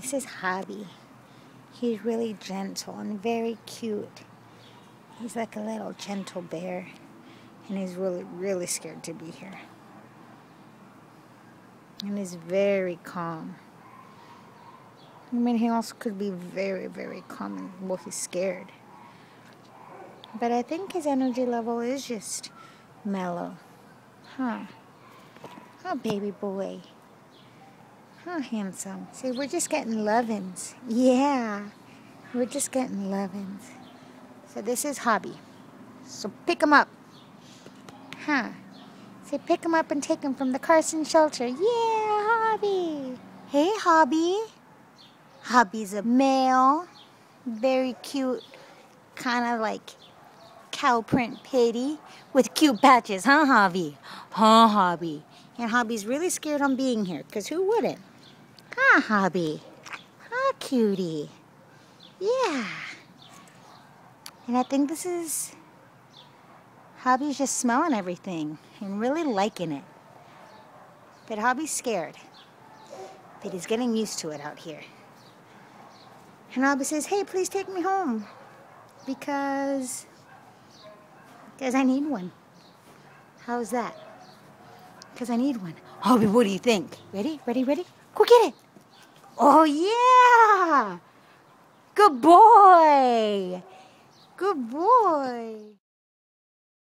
This is Hobby. He's really gentle and very cute. He's like a little gentle bear, and he's really, really scared to be here. And he's very calm. I mean, he also could be very, very calm, and well, he's scared. But I think his energy level is just mellow. Huh. Oh, baby boy. Oh, handsome. See, we're just getting lovins. Yeah. We're just getting lovins. So this is Hobby. So pick him up. Huh. So pick him up and take him from the Carson shelter. Yeah, Hobby. Hey, Hobby. Hobby's a male. Very cute. Kind of like cow print pitty with cute patches, huh, Hobby? Huh, Hobby? And Hobby's really scared on being here, because who wouldn't? Huh, Hobby? Huh, cutie? Yeah. And I think this is... Hobby's just smelling everything and really liking it. But Hobby's scared. But he's getting used to it out here. And Hobby says, hey, please take me home. Because I need one. How's that? Because I need one. Hobby, what do you think? Ready? Ready? Ready? Go get it! Oh, yeah! Good boy! Good boy!